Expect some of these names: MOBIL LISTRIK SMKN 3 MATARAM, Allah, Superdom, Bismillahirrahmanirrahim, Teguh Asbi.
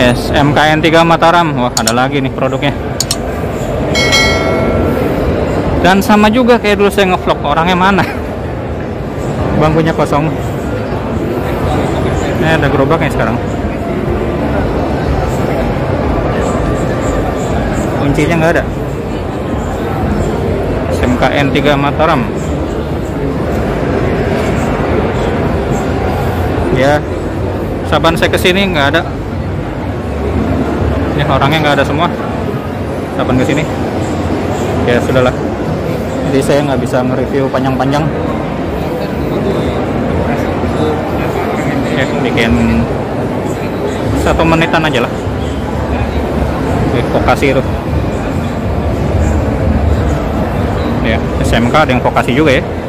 SMKN 3 Mataram. Wah, ada lagi nih produknya. Dan sama juga kayak dulu saya ngevlog, orangnya mana? Bangkunya kosong. Ini ada gerobaknya sekarang. Kuncinya nggak ada. SMKN 3 Mataram. Ya, saban saya kesini nggak ada. Ya, orangnya nggak ada semua. Saban kesini. Ya sudahlah. Jadi saya nggak bisa mereview panjang-panjang. Ya, bikin 1 menitan aja lah. Vokasi itu. Ya, SMK ada yang vokasi juga ya.